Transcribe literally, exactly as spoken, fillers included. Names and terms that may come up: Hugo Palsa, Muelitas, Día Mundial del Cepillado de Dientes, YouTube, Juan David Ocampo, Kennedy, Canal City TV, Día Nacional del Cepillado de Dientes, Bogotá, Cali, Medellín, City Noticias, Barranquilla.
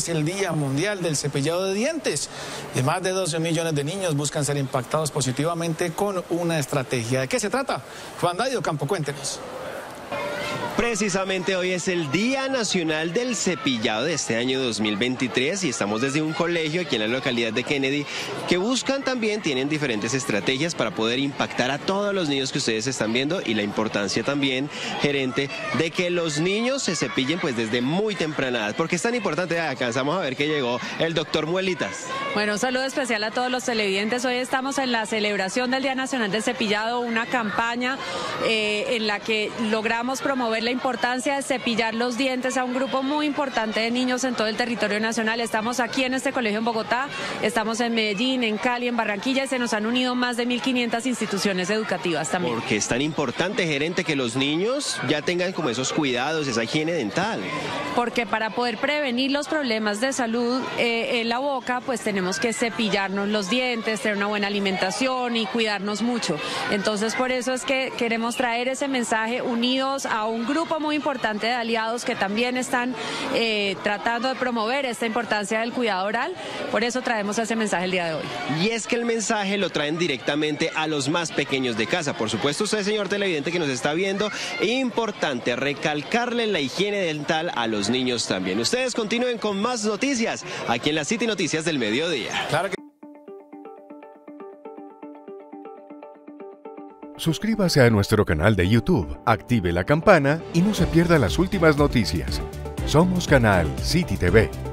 Es el Día Mundial del Cepillado de Dientes y más de doce millones de niños buscan ser impactados positivamente con una estrategia. ¿De qué se trata? Juan David Ocampo, cuéntenos. Precisamente hoy es el Día Nacional del Cepillado de este año dos mil veintitrés y estamos desde un colegio aquí en la localidad de Kennedy que buscan también, tienen diferentes estrategias para poder impactar a todos los niños que ustedes están viendo y la importancia también, gerente, de que los niños se cepillen pues desde muy temprana edad. ¿Por qué es tan importante? Alcanzamos a ver que llegó el doctor Muelitas. Bueno, un saludo especial a todos los televidentes. Hoy estamos en la celebración del Día Nacional del Cepillado, una campaña eh, en la que logramos promover la La importancia de cepillar los dientes a un grupo muy importante de niños en todo el territorio nacional. Estamos aquí en este colegio en Bogotá, estamos en Medellín, en Cali, en Barranquilla y se nos han unido más de mil quinientas instituciones educativas también. Porque es tan importante, gerente, que los niños ya tengan como esos cuidados, esa higiene dental. Porque para poder prevenir los problemas de salud eh, en la boca, pues tenemos que cepillarnos los dientes, tener una buena alimentación y cuidarnos mucho. Entonces por eso es que queremos traer ese mensaje unidos a un grupo grupo muy importante de aliados que también están eh, tratando de promover esta importancia del cuidado oral. Por eso traemos ese mensaje el día de hoy. Y es que el mensaje lo traen directamente a los más pequeños de casa. Por supuesto, usted, señor televidente que nos está viendo, importante recalcarle la higiene dental a los niños también. Ustedes continúen con más noticias aquí en la City Noticias del Mediodía. Claro que... Suscríbase a nuestro canal de YouTube, active la campana y no se pierda las últimas noticias. Somos Canal City T V.